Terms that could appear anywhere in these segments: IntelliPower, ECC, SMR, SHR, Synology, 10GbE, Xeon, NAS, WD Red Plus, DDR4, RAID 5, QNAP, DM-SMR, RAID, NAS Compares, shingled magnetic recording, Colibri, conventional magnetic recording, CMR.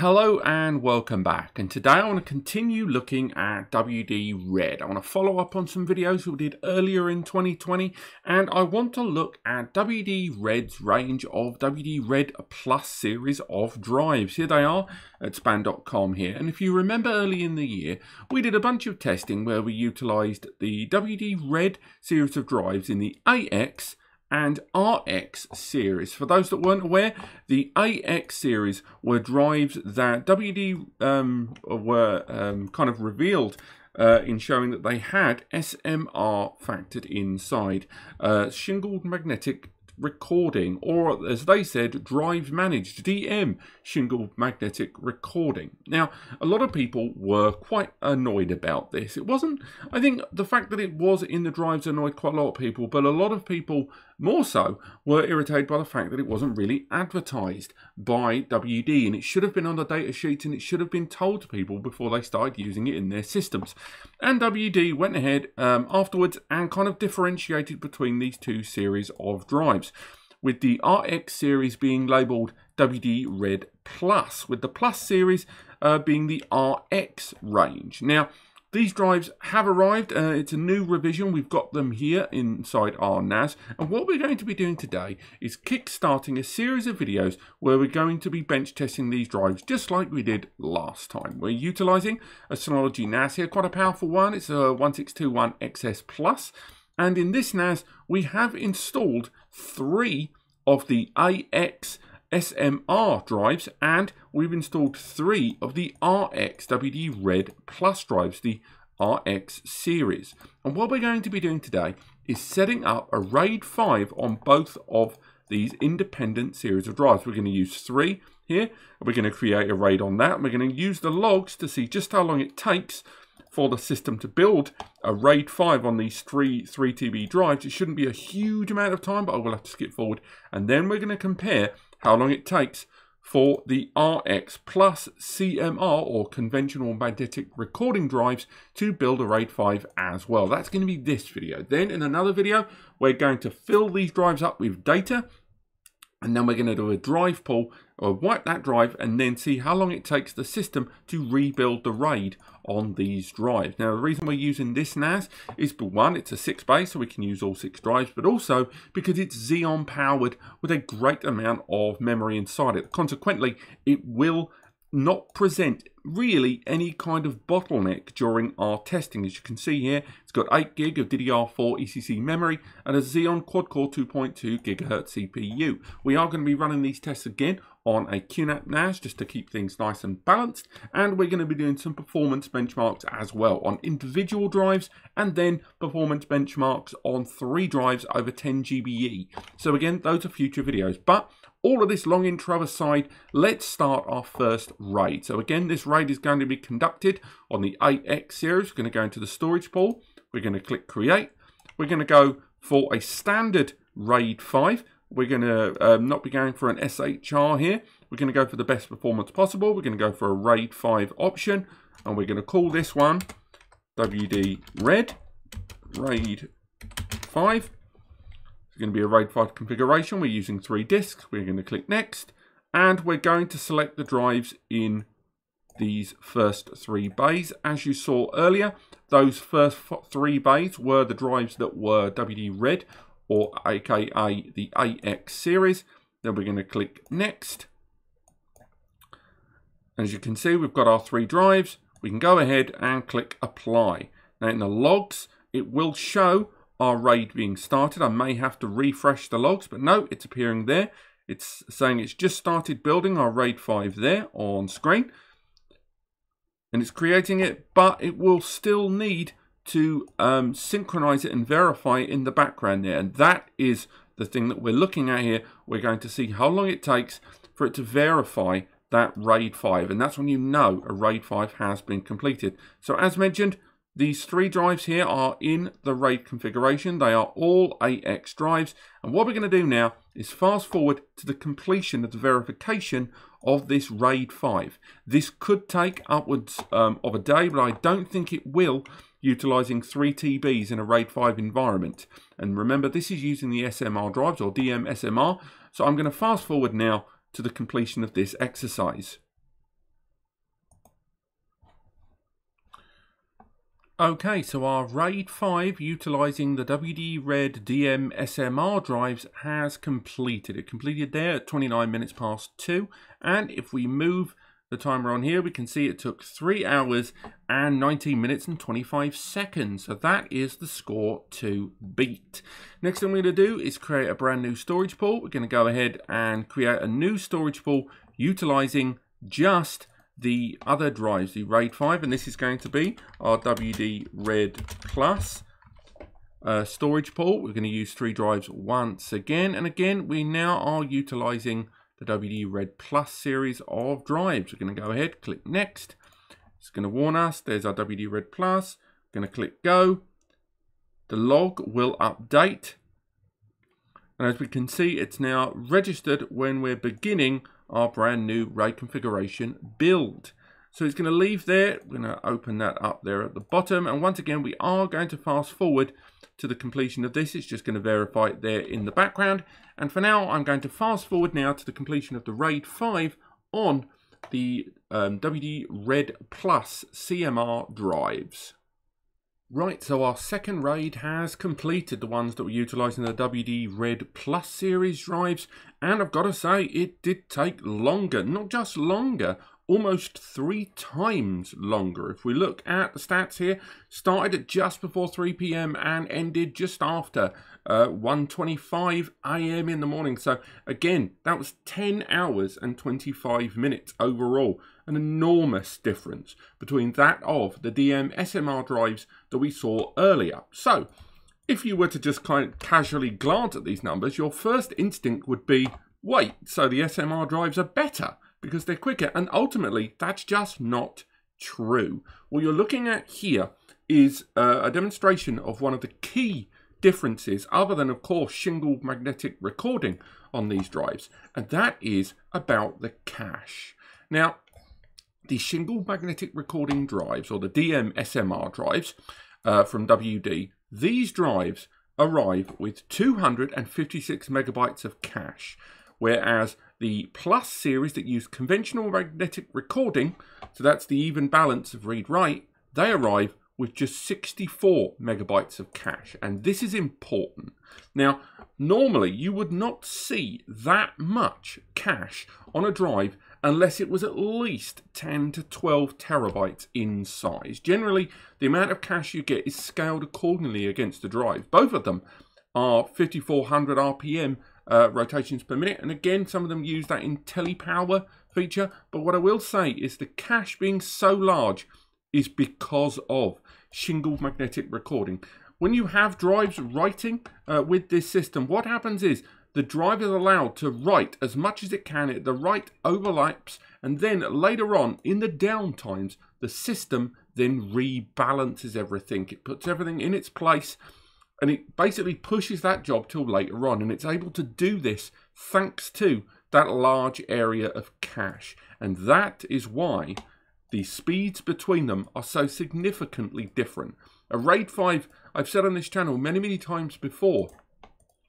Hello and welcome back, and today I want to continue looking at WD Red. I want to follow up on some videos we did earlier in 2020, and I want to look at WD Red's range of WD Red Plus series of drives. Here they are at Spam.com here, and if you remember early in the year, we did a bunch of testing where we utilized the WD Red series of drives in the AX and RX series. For those that weren't aware, the AX series were drives that WD kind of revealed in showing that they had SMR factored inside, shingled magnetic recording, or as they said, drive managed, DM, shingled magnetic recording. Now, a lot of people were quite annoyed about this. It wasn't, I think the fact that it was in the drives annoyed quite a lot of people, but a lot of people more so were irritated by the fact that it wasn't really advertised by WD, and it should have been on the data sheets, and it should have been told to people before they started using it in their systems. And WD went ahead afterwards and kind of differentiated between these two series of drives, with the RX series being labelled WD Red Plus, with the Plus series being the RX range. Now, these drives have arrived. It's a new revision. We've got them here inside our NAS. And what we're going to be doing today is kickstarting a series of videos where we're going to be bench testing these drives just like we did last time. We're utilising a Synology NAS here, quite a powerful one. It's a 1621XS+. And in this NAS, we have installed three of the AX SMR drives, and we've installed three of the RX WD Red Plus drives, the RX series. And what we're going to be doing today is setting up a RAID 5 on both of these independent series of drives. We're going to use three here, we're going to create a RAID on that, and we're going to use the logs to see just how long it takes for the system to build a RAID 5 on these three 3TB drives. It shouldn't be a huge amount of time, but I will have to skip forward. And then we're going to compare how long it takes for the RX Plus CMR, or conventional magnetic recording drives, to build a RAID 5 as well. That's going to be this video. Then in another video, we're going to fill these drives up with data, and then we're going to do a drive pull, or wipe that drive, and then see how long it takes the system to rebuild the RAID on these drives. Now, the reason we're using this NAS is, for one, it's a 6-bay, so we can use all 6 drives, but also because it's Xeon powered with a great amount of memory inside it. Consequently, it will not present really any kind of bottleneck during our testing. As you can see here, it's got 8GB of DDR4 ECC memory and a Xeon quad-core 2.2GHz CPU. We are going to be running these tests again on a QNAP NAS just to keep things nice and balanced, and we're going to be doing some performance benchmarks as well on individual drives, and then performance benchmarks on 3 drives over 10GbE. So again, those are future videos, but all of this long intro aside, let's start our first RAID. So again, this RAID is going to be conducted on the AX series. We're going to go into the storage pool. We're going to click create. We're going to go for a standard RAID 5. We're going to not be going for an SHR here. We're going to go for the best performance possible. We're going to go for a RAID 5 option, and we're going to call this one WD Red RAID 5. It's going to be a RAID 5 configuration. We're using 3 disks. We're going to click next, and we're going to select the drives in these first 3 bays. As you saw earlier, those first 3 bays were the drives that were WD Red, or aka the AX series. Then we're going to click next. As you can see, we've got our 3 drives. We can go ahead and click apply. Now in the logs, it will show our RAID being started. I may have to refresh the logs, but no, it's appearing there. It's saying it's just started building our RAID 5 there on screen, and it's creating it, but it will still need to synchronize it and verify it in the background there. And that is the thing that we're looking at here. We're going to see how long it takes for it to verify that RAID 5. And that's when you know a RAID 5 has been completed. So as mentioned, these 3 drives here are in the RAID configuration. They are all AX drives. And what we're going to do now is fast forward to the completion of the verification of this RAID 5. This could take upwards of a day, but I don't think it will, utilizing 3TBs in a RAID 5 environment. And remember, this is using the SMR drives, or DM-SMR. So I'm going to fast forward now to the completion of this exercise. Okay, so our RAID 5 utilizing the WD Red DM-SMR drives has completed. It completed there at 29 minutes past 2. And if we move the timer on here, we can see it took 3 hours and 19 minutes and 25 seconds. So that is the score to beat. Next thing I'm going to do is create a brand new storage pool. We're going to go ahead and create a new storage pool utilizing just the other drives, the RAID 5, and this is going to be our WD Red Plus storage pool. We're going to use 3 drives once again, and again we now are utilizing the WD Red Plus series of drives. We're going to go ahead, click next. It's going to warn us there's our WD Red Plus. We're going to click go. The log will update, and as we can see, it's now registered when we're beginning our brand new RAID configuration build. So it's going to leave there. We're going to open that up there at the bottom, and once again we are going to fast forward to the completion of this. It's just going to verify it there in the background, and for now I'm going to fast forward now to the completion of the RAID 5 on the WD Red Plus CMR drives. Right, so our second RAID has completed, the ones that were utilising the WD Red Plus series drives, and I've got to say it did take longer, not just longer, almost 3 times longer. If we look at the stats here, started at just before 3 PM and ended just after 1:25 AM in the morning. So again, that was 10 hours and 25 minutes overall. An enormous difference between that of the DM-SMR drives that we saw earlier. So if you were to just kind of casually glance at these numbers, your first instinct would be, wait, so the SMR drives are better because they're quicker, and ultimately that's just not true. What you're looking at here is a demonstration of one of the key differences, other than of course shingled magnetic recording on these drives, and that is about the cache. Now, the shingled magnetic recording drives, or the DM-SMR drives from WD, these drives arrive with 256 megabytes of cache, whereas the Plus series that use conventional magnetic recording, so that's the even balance of read-write, they arrive with just 64 megabytes of cache, and this is important. Now, normally you would not see that much cache on a drive unless it was at least 10 to 12 terabytes in size. Generally, the amount of cache you get is scaled accordingly against the drive. Both of them are 5400 RPM rotations per minute, and again, some of them use that IntelliPower feature, but what I will say is the cache being so large is because of shingled magnetic recording. When you have drives writing with this system, what happens is the drive is allowed to write as much as it can, the write overlaps, and then later on in the down times, the system then rebalances everything. It puts everything in its place, and it basically pushes that job till later on, and it's able to do this thanks to that large area of cache. And that is why the speeds between them are so significantly different. A RAID 5, I've said on this channel many, many times before,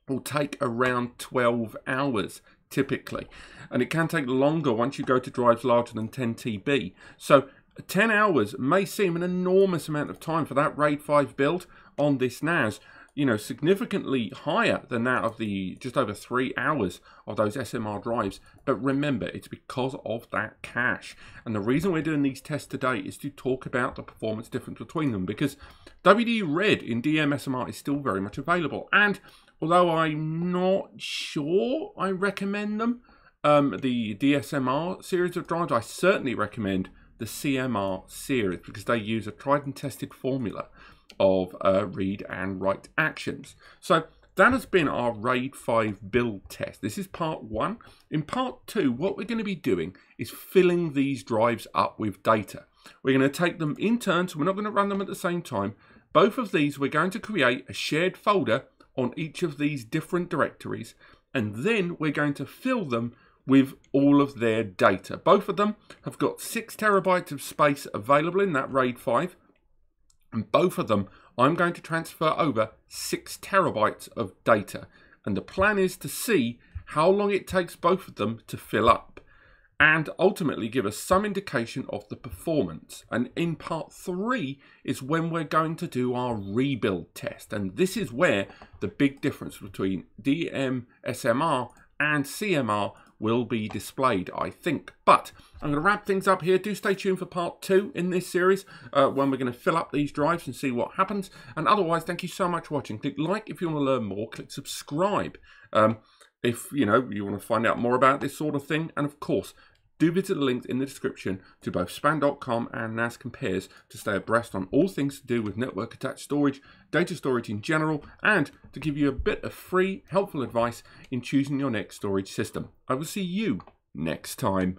will take around 12 hours typically, and it can take longer once you go to drives larger than 10 TB. So 10 hours may seem an enormous amount of time for that RAID 5 build on this NAS, you know, significantly higher than that of the just over 3 hours of those SMR drives. But remember, it's because of that cache. And the reason we're doing these tests today is to talk about the performance difference between them, because WD Red in DM-SMR is still very much available. And although I'm not sure I recommend them, the DSMR series of drives, I certainly recommend the CMR series, because they use a tried and tested formula of read and write actions. So that has been our RAID 5 build test. This is part 1. In part 2, what we're going to be doing is filling these drives up with data. We're going to take them in turn, so we're not going to run them at the same time. Both of these, we're going to create a shared folder on each of these different directories, and then we're going to fill them with all of their data. Both of them have got 6 terabytes of space available in that RAID 5, and both of them I'm going to transfer over 6 terabytes of data, and the plan is to see how long it takes both of them to fill up. and ultimately give us some indication of the performance. And in part 3 is when we're going to do our rebuild test. And this is where the big difference between DM-SMR and CMR will be displayed, I think. But I'm going to wrap things up here. Do stay tuned for part 2 in this series when we're going to fill up these drives and see what happens. And otherwise, thank you so much for watching. Click like if you want to learn more. Click subscribe if you want to find out more about this sort of thing. And of course, do visit the links in the description to both Spam.com and NAS Compares to stay abreast on all things to do with network attached storage, data storage in general, and to give you a bit of free, helpful advice in choosing your next storage system. I will see you next time.